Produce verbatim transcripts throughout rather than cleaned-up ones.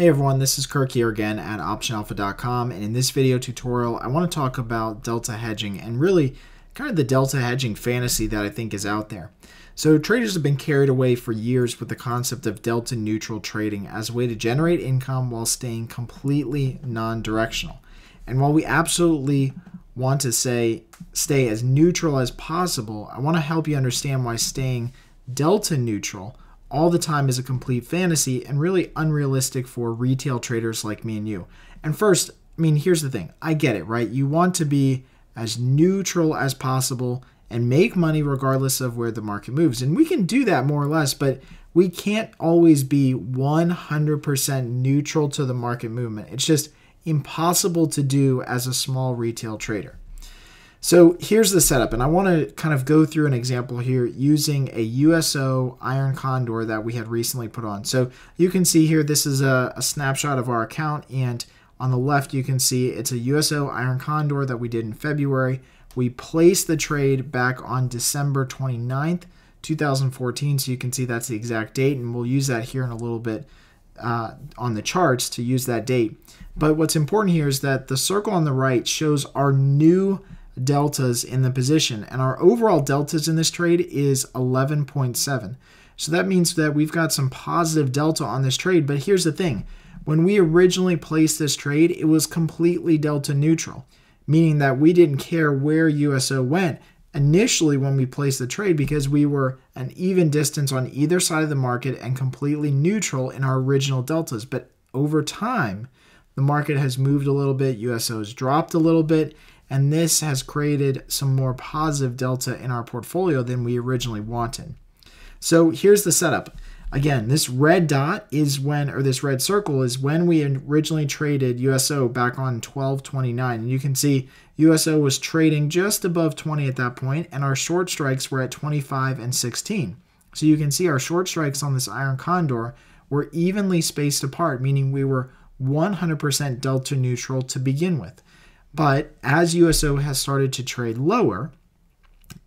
Hey everyone, this is Kirk here again at option alpha dot com, and in this video tutorial I want to talk about delta hedging and really kind of the delta hedging fantasy that I think is out there. So traders have been carried away for years with the concept of delta neutral trading as a way to generate income while staying completely non-directional. And while we absolutely want to say stay as neutral as possible, I want to help you understand why staying delta neutral all the time is a complete fantasy and really unrealistic for retail traders like me and you. And first, I mean, here's the thing. I get it, right? You want to be as neutral as possible and make money regardless of where the market moves. And we can do that more or less, but we can't always be one hundred percent neutral to the market movement. It's just impossible to do as a small retail trader. So here's the setup, and I want to kind of go through an example here using a U S O Iron Condor that we had recently put on. So you can see here, this is a, a snapshot of our account, and on the left you can see it's a U S O Iron Condor that we did in February. We placed the trade back on December twenty-ninth, two thousand fourteen, so you can see that's the exact date, and we'll use that here in a little bit uh, on the charts to use that date. But what's important here is that the circle on the right shows our new deltas in the position, and our overall deltas in this trade is eleven point seven. So that means that we've got some positive delta on this trade, but here's the thing. When we originally placed this trade, it was completely delta neutral, meaning that we didn't care where U S O went initially when we placed the trade because we were an even distance on either side of the market and completely neutral in our original deltas. But over time, the market has moved a little bit, U S O has dropped a little bit, and this has created some more positive delta in our portfolio than we originally wanted. So here's the setup. Again, this red dot is when, or this red circle is when we originally traded U S O back on twelve twenty-nine. And you can see U S O was trading just above twenty at that point, and our short strikes were at twenty-five and sixteen. So you can see our short strikes on this Iron Condor were evenly spaced apart, meaning we were one hundred percent delta neutral to begin with. But as U S O has started to trade lower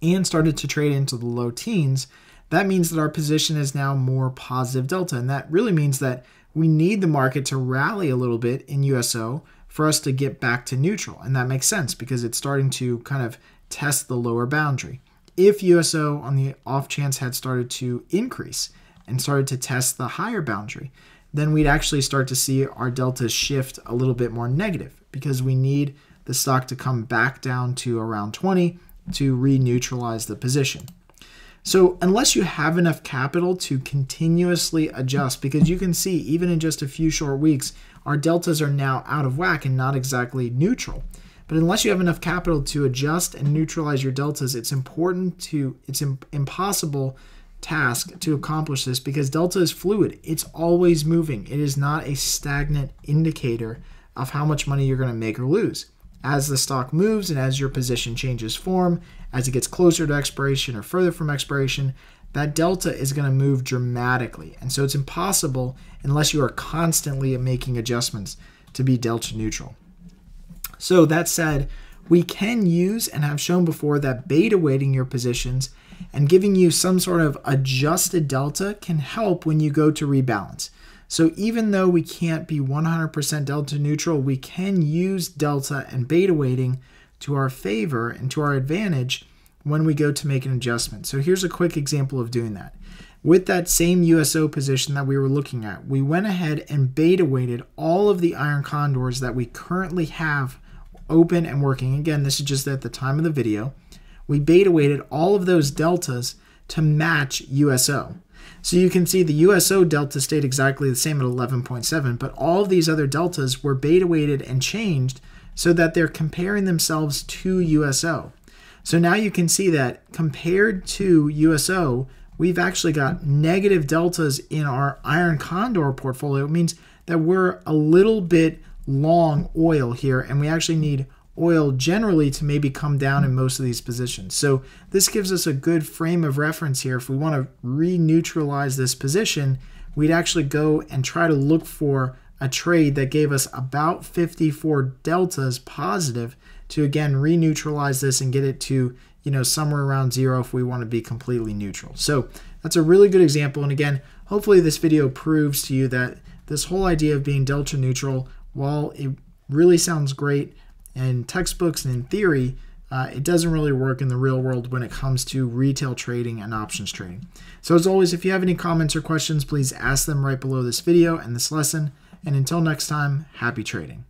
and started to trade into the low teens, that means that our position is now more positive delta. And that really means that we need the market to rally a little bit in U S O for us to get back to neutral. And that makes sense because it's starting to kind of test the lower boundary. If U S O on the off chance had started to increase and started to test the higher boundary, then we'd actually start to see our deltas shift a little bit more negative because we need the stock to come back down to around twenty to re-neutralize the position. So unless you have enough capital to continuously adjust, because you can see even in just a few short weeks, our deltas are now out of whack and not exactly neutral. But unless you have enough capital to adjust and neutralize your deltas, it's important to, it's impossible task to accomplish this because delta is fluid. It's always moving. It is not a stagnant indicator of how much money you're going to make or lose. As the stock moves and as your position changes form, as it gets closer to expiration or further from expiration, that delta is going to move dramatically. And so it's impossible, unless you are constantly making adjustments, to be delta neutral. So that said, we can use and have shown before that beta weighting your positions and giving you some sort of adjusted delta can help when you go to rebalance. So even though we can't be one hundred percent delta neutral, we can use delta and beta weighting to our favor and to our advantage when we go to make an adjustment. So here's a quick example of doing that. With that same U S O position that we were looking at, we went ahead and beta weighted all of the Iron Condors that we currently have open and working. Again, this is just at the time of the video. We beta weighted all of those deltas to match U S O. So you can see the U S O delta stayed exactly the same at eleven point seven, but all of these other deltas were beta weighted and changed so that they're comparing themselves to U S O. So now you can see that compared to U S O, we've actually got negative deltas in our Iron Condor portfolio. It means that we're a little bit long oil here, and we actually need oil generally to maybe come down in most of these positions. So this gives us a good frame of reference here. If we want to re-neutralize this position, we'd actually go and try to look for a trade that gave us about fifty-four deltas positive to again re-neutralize this and get it to, you know, somewhere around zero if we want to be completely neutral. So that's a really good example. And again, hopefully this video proves to you that this whole idea of being delta neutral, while it really sounds great in textbooks and in theory, uh, it doesn't really work in the real world when it comes to retail trading and options trading. So as always, if you have any comments or questions, please ask them right below this video and this lesson. And until next time, happy trading.